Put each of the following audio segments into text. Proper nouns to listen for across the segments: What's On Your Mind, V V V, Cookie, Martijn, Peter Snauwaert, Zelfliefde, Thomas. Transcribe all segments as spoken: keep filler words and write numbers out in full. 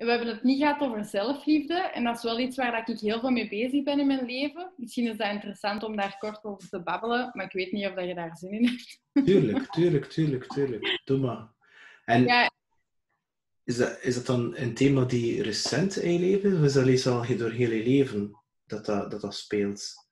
En we hebben het niet gehad over zelfliefde. En dat is wel iets waar ik heel veel mee bezig ben in mijn leven. Misschien is dat interessant om daar kort over te babbelen. Maar ik weet niet of je daar zin in hebt. Tuurlijk, tuurlijk, tuurlijk, tuurlijk. Doe maar. En ja. is, dat, is dat dan een thema die recent in je leven? Of is dat iets al door heel je leven dat dat, dat dat speelt?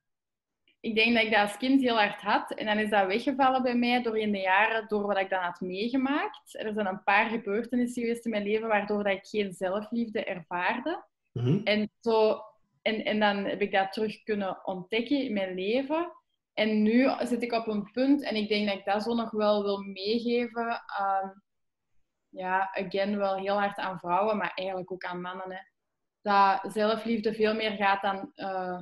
Ik denk dat ik dat als kind heel hard had. En dan is dat weggevallen bij mij door in de jaren, door wat ik dan had meegemaakt. Er zijn een paar gebeurtenissen geweest in mijn leven waardoor dat ik geen zelfliefde ervaarde. Mm-hmm. En, zo, en, en dan heb ik dat terug kunnen ontdekken in mijn leven. En nu zit ik op een punt en ik denk dat ik dat zo nog wel wil meegeven. Um, ja, again, wel heel hard aan vrouwen, maar eigenlijk ook aan mannen. Hè. Dat zelfliefde veel meer gaat dan... Uh,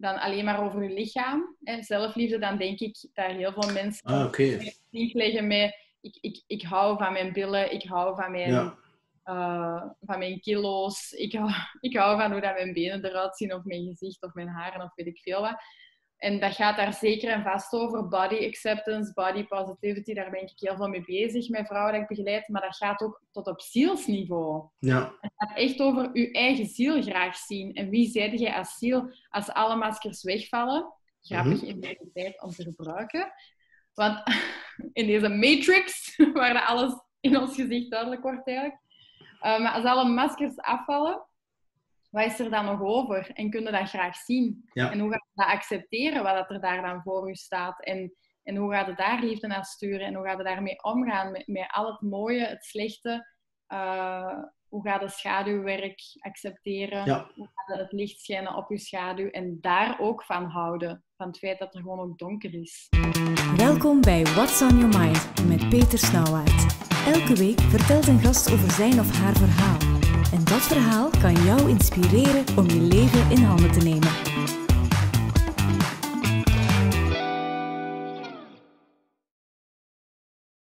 dan alleen maar over je lichaam. En zelfliefde, dan denk ik dat heel veel mensen... Ah, oké. Okay. ...leggen met, ik, ik, ik hou van mijn billen, ik hou van mijn, ja. uh, van mijn kilo's, ik hou, ik hou van hoe dat mijn benen eruit zien, of mijn gezicht, of mijn haren, of weet ik veel wat. En dat gaat daar zeker en vast over. Body acceptance, body positivity, daar ben ik heel veel mee bezig met vrouwen dat ik begeleid. Maar dat gaat ook tot op zielsniveau. Ja. Het gaat echt over je eigen ziel graag zien. En wie zijt jij als ziel als alle maskers wegvallen? Grappig mm-hmm. in deze tijd om te gebruiken. Want in deze matrix, waar alles in ons gezicht duidelijk wordt eigenlijk. Uh, maar als alle maskers afvallen... Wat is er dan nog over? En kunnen dat graag zien? Ja. En hoe gaat je dat accepteren, wat er daar dan voor u staat? En, en hoe gaat je daar liefde naar sturen? En hoe gaat je daarmee omgaan? Met, met al het mooie, het slechte. Uh, hoe gaat je schaduwwerk accepteren? Ja. Hoe gaat je het licht schijnen op je schaduw? En daar ook van houden. Van het feit dat er gewoon ook donker is. Welkom bij What's On Your Mind met Peter Snauwaert. Elke week vertelt een gast over zijn of haar verhaal. En dat verhaal kan jou inspireren om je leven in handen te nemen.